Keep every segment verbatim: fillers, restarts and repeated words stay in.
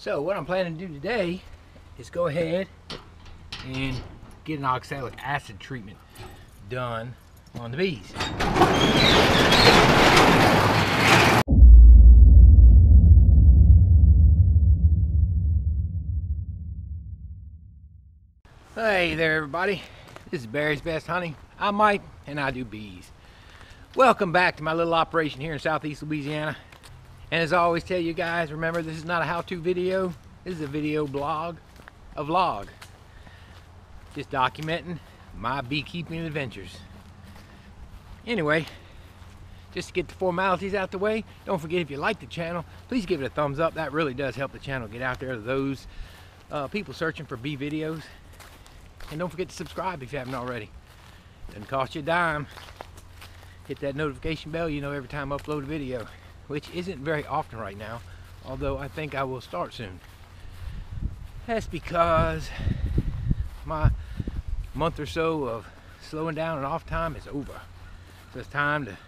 So what I'm planning to do today is go ahead and get an oxalic acid treatment done on the bees. Hey there everybody, this is Barry's Best Honey. I'm Mike and I do bees. Welcome back to my little operation here in Southeast Louisiana. And as I always tell you guys, remember this is not a how-to video, this is a video blog, a vlog. Just documenting my beekeeping adventures. Anyway, just to get the formalities out the way, don't forget if you like the channel, please give it a thumbs up. That really does help the channel get out there to those uh, people searching for bee videos. And don't forget to subscribe if you haven't already. Doesn't cost you a dime. Hit that notification bell, you know, every time I upload a video, which isn't very often right now, although I think I will start soon. That's because my month or so of slowing down and off time is over. So it's time to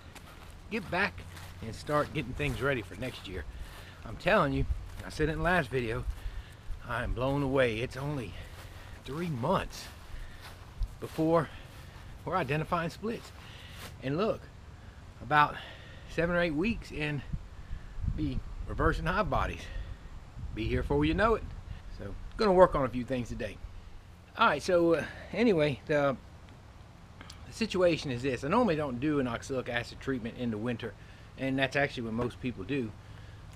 get back and start getting things ready for next year. I'm telling you, I said it in the last video, I am blown away. It's only three months before we're identifying splits. And look, about seven or eight weeks in, be reversing hive bodies. Be here before you know it. So, gonna work on a few things today. All right, so uh, anyway, the, the situation is this. I normally don't do an oxalic acid treatment in the winter, and that's actually what most people do,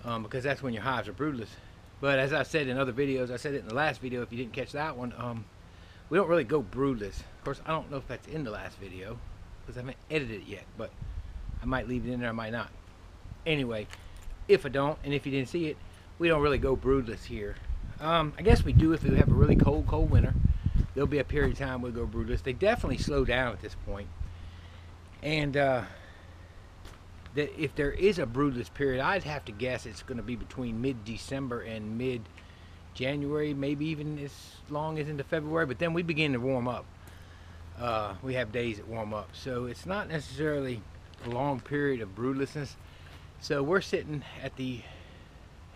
um, because that's when your hives are broodless. But as I said in other videos, I said it in the last video, if you didn't catch that one, um, we don't really go broodless. Of course, I don't know if that's in the last video, because I haven't edited it yet, but I might leave it in there, I might not. Anyway, if I don't, and if you didn't see it, we don't really go broodless here. Um, I guess we do if we have a really cold, cold winter. There'll be a period of time we'll go broodless. They definitely slow down at this point. And uh, that if there is a broodless period, I'd have to guess it's going to be between mid-December and mid-January, maybe even as long as into February, but then we begin to warm up. Uh, we have days that warm up, so it's not necessarily a long period of broodlessness. So we're sitting at the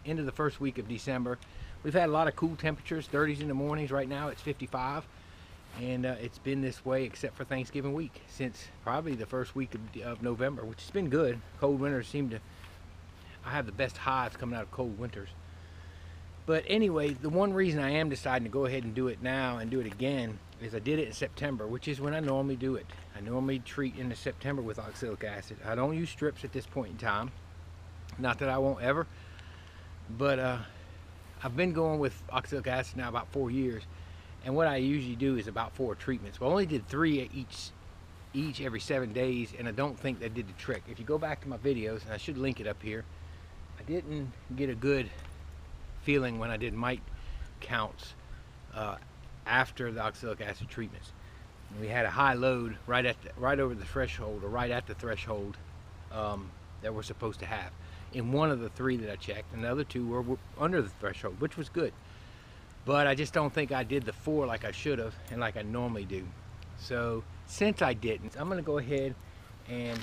end of the first week of December. We've had a lot of cool temperatures, thirties in the mornings. Right now it's fifty-five, and uh, it's been this way except for Thanksgiving week since probably the first week of, of November, which has been good. Cold winters seem to, I have the best hives coming out of cold winters. But anyway, the one reason I am deciding to go ahead and do it now and do it again is I did it in September, which is when I normally do it. I normally treat in September with oxalic acid. I don't use strips at this point in time. Not that I won't ever, but uh, I've been going with oxalic acid now about four years, and what I usually do is about four treatments. Well, I only did three each, each every seven days, and I don't think that did the trick. If you go back to my videos, and I should link it up here, I didn't get a good feeling when I did mite counts uh, after the oxalic acid treatments. We had a high load right at the, right over the threshold, or right at the threshold um, that we're supposed to have in one of the three that I checked, and the other two were, were under the threshold, which was good. But I just don't think I did the four like I should have and like I normally do. So since I didn't, I'm gonna go ahead and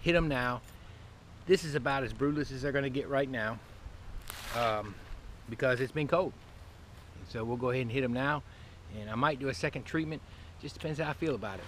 hit them now. This is about as broodless as they're gonna get right now, um, because it's been cold. So we'll go ahead and hit them now, and I might do a second treatment. Just depends how I feel about it.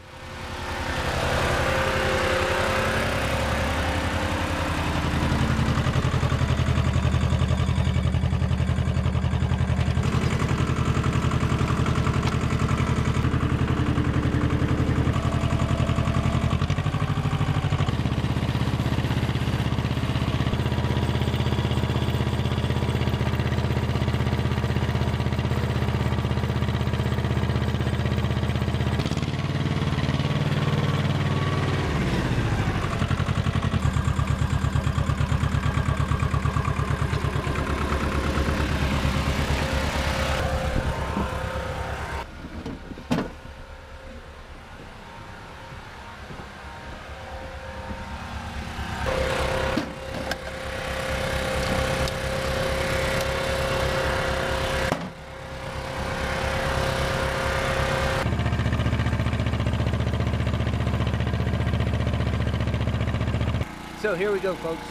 So here we go, folks.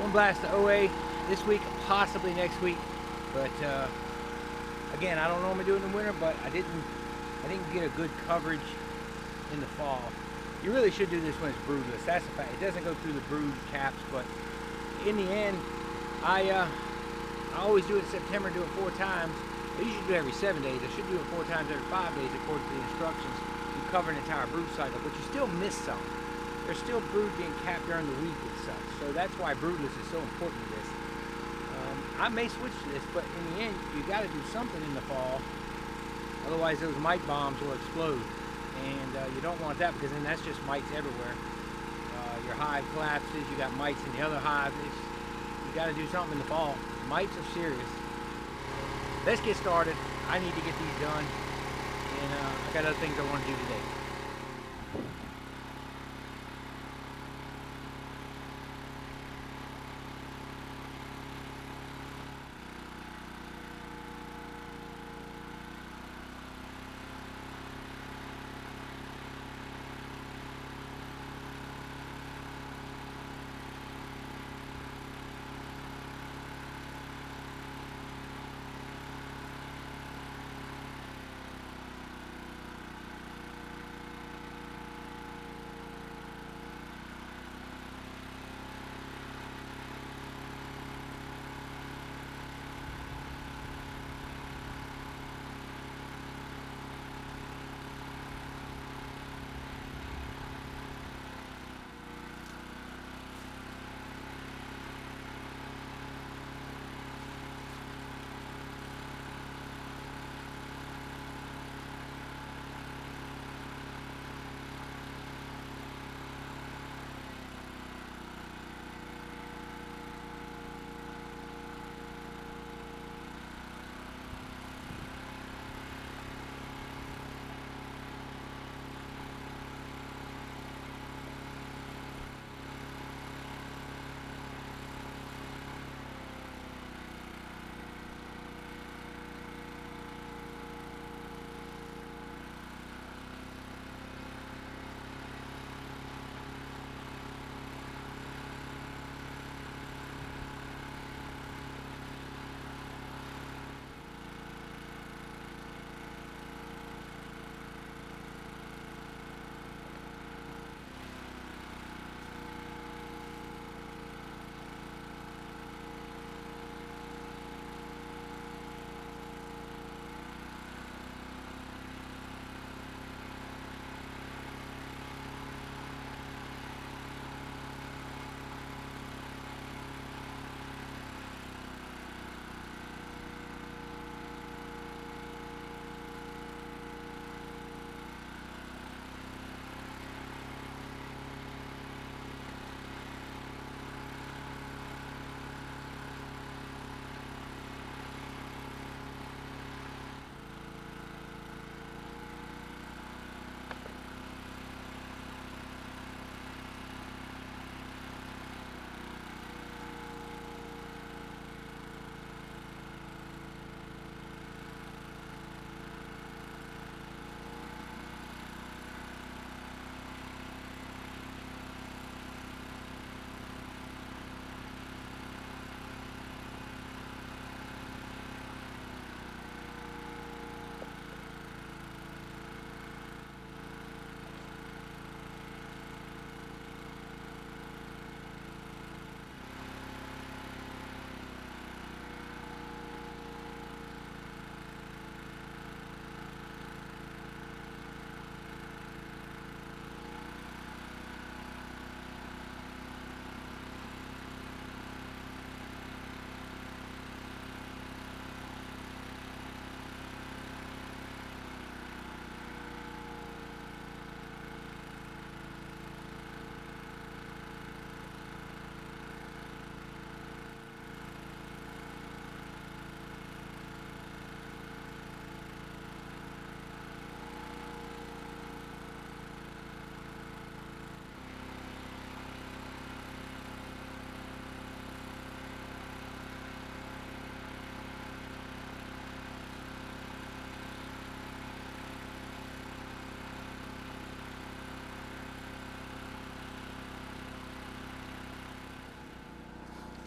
One blast of O A this week. possibly next week. But uh, again, I don't normally do it in the winter, but I didn't I didn't get a good coverage in the fall. You really should do this when it's broodless. That's the fact. It doesn't go through the brood caps, but in the end, I uh, I always do it in September. Do it four times. I usually do it every seven days. I should do it four times every five days according to the instructions. You cover an entire brood cycle, but you still miss some. There's still brood being capped during the week and such. So that's why broodless is so important to this. Um, I may switch to this, but in the end, you got to do something in the fall. Otherwise, those mite bombs will explode. And uh, you don't want that, because then that's just mites everywhere. Uh, your hive collapses, you got mites in the other hive. It's, you got to do something in the fall. Mites are serious. Let's get started. I need to get these done. And uh, I got other things I want to do today.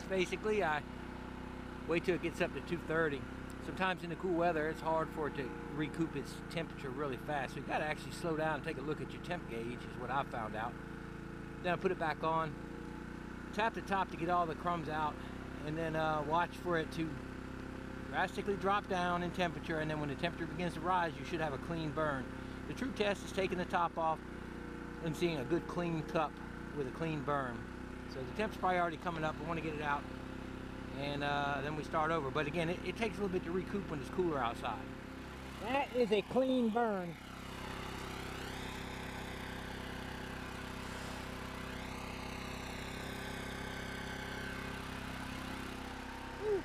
Basically, I wait till it gets up to two thirty. Sometimes in the cool weather, it's hard for it to recoup its temperature really fast. So you've got to actually slow down and take a look at your temp gauge, is what I found out. Then I put it back on, tap the top to get all the crumbs out, and then uh, watch for it to drastically drop down in temperature, and then when the temperature begins to rise, you should have a clean burn. The true test is taking the top off and seeing a good clean cup with a clean burn. So the temp's probably already coming up. I want to get it out, and uh, then we start over. But again, it, it takes a little bit to recoup when it's cooler outside. That is a clean burn.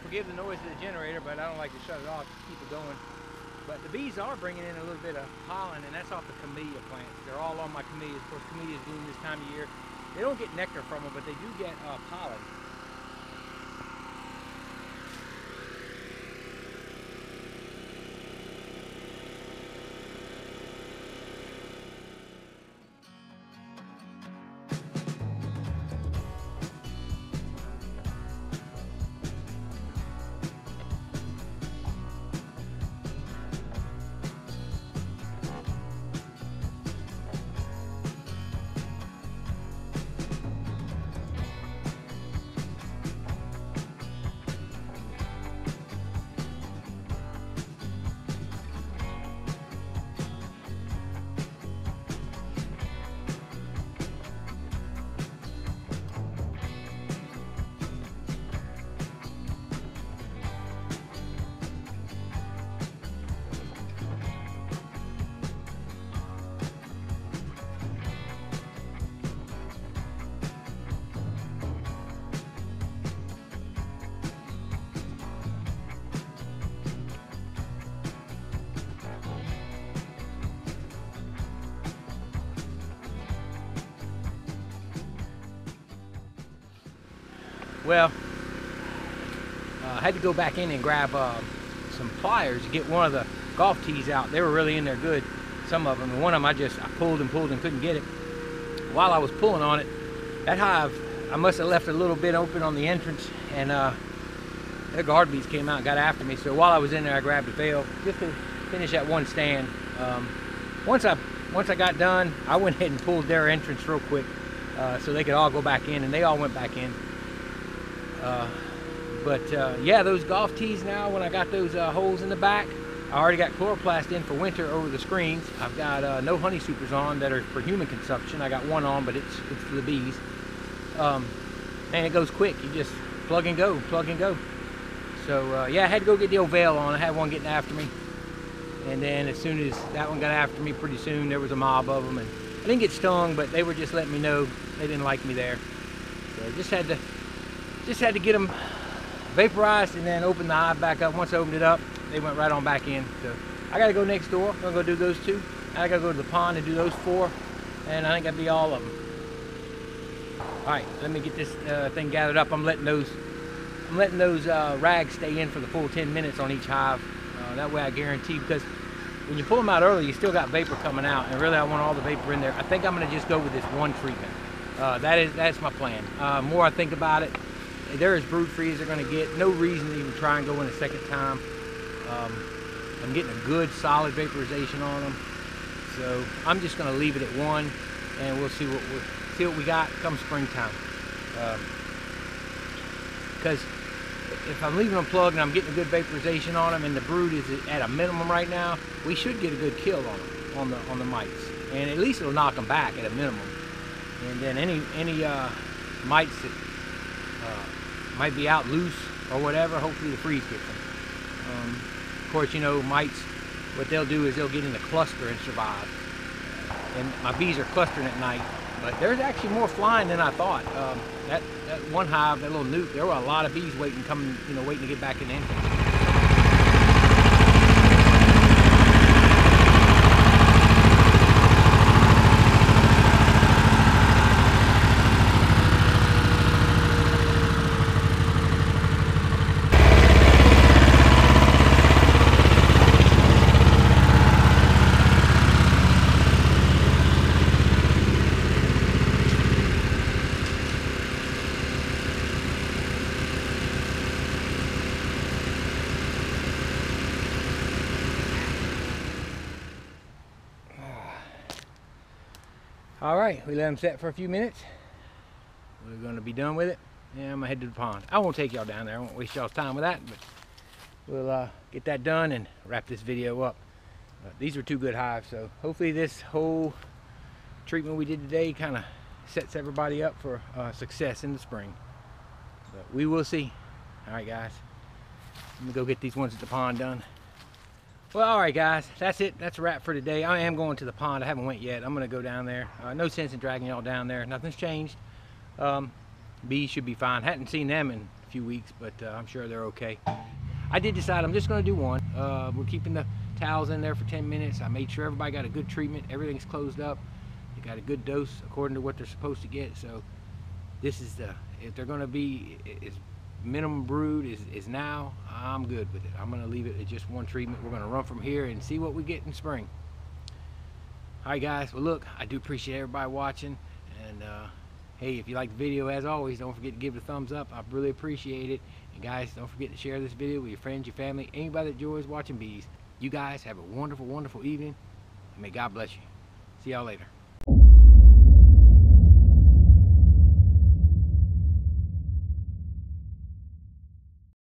Forgive the noise of the generator, but I don't like to shut it off, just keep it going. But the bees are bringing in a little bit of pollen, and that's off the camellia plants. They're all on my camellias. Of course, camellias bloom this time of year. They don't get nectar from them, but they do get uh, pollen. Well, uh, I had to go back in and grab uh, some pliers to get one of the golf tees out. They were really in there good, some of them. And one of them I just I pulled and pulled and couldn't get it. While I was pulling on it, that hive, I must have left a little bit open on the entrance, and uh, the guard bees came out and got after me. So while I was in there, I grabbed a veil just to finish that one stand. Um, once, I, once I got done, I went ahead and pulled their entrance real quick uh, so they could all go back in, and they all went back in. Uh, but uh, yeah, those golf tees now, when I got those uh, holes in the back, I already got chloroplast in for winter over the screens. I've got uh, no honey supers on that are for human consumption. I got one on, but it's, it's for the bees. Um, and it goes quick. You just plug and go, plug and go. So uh, yeah, I had to go get the old veil on. I had one getting after me. And then as soon as that one got after me, pretty soon there was a mob of them. And I didn't get stung, but they were just letting me know they didn't like me there. So I just had to Just had to get them vaporized and then open the hive back up. Once I opened it up, they went right on back in. So I gotta go next door. I'm gonna go do those two. I gotta go to the pond and do those four. And I think that'd be all of them. All right, let me get this uh, thing gathered up. I'm letting those, I'm letting those uh, rags stay in for the full ten minutes on each hive. Uh, that way I guarantee, because when you pull them out early, you still got vapor coming out. And really, I want all the vapor in there. I think I'm gonna just go with this one treatment. Uh, that is, that's my plan. Uh, more I think about it, they're as brood free as they're going to get. No reason to even try and go in a second time. Um, I'm getting a good solid vaporization on them. So I'm just going to leave it at one, and we'll see what we'll, see what we got come springtime. Because um, if I'm leaving them plugged and I'm getting a good vaporization on them, and the brood is at a minimum right now, we should get a good kill on them, on the on the mites, and at least it'll knock them back at a minimum. And then any any uh, mites that uh, might be out loose or whatever, hopefully the freeze gets them. Um, of course, you know, mites, what they'll do is they'll get in a cluster and survive. And my bees are clustering at night, but there's actually more flying than I thought. Um, that, that one hive, that little nuke, there were a lot of bees waiting, coming, you know, waiting to get back in the entrance. All right, we let them set for a few minutes. We're gonna be done with it, and I'm gonna head to the pond. I won't take y'all down there, I won't waste y'all's time with that, but we'll uh, get that done and wrap this video up. Uh, these are two good hives, so hopefully this whole treatment we did today kind of sets everybody up for uh, success in the spring. But we will see. All right, guys, I'm gonna go get these ones at the pond done. Well, all right, guys, that's it. That's a wrap for today. I am going to the pond. I haven't went yet. I'm going to go down there. Uh, no sense in dragging y'all down there. Nothing's changed. Um, bees should be fine. Hadn't seen them in a few weeks, but uh, I'm sure they're okay. I did decide I'm just going to do one. Uh, we're keeping the towels in there for ten minutes. I made sure everybody got a good treatment. Everything's closed up. They got a good dose according to what they're supposed to get. So this is the, if they're going to be, it's minimum brood is, is now. I'm good with it. I'm going to leave it at just one treatment. We're going to run from here and see what we get in spring. All right, guys. Well, look, I do appreciate everybody watching. And, uh, hey, if you like the video, as always, don't forget to give it a thumbs up. I really appreciate it. And, guys, don't forget to share this video with your friends, your family, anybody that enjoys watching bees. You guys have a wonderful, wonderful evening. And may God bless you. See y'all later.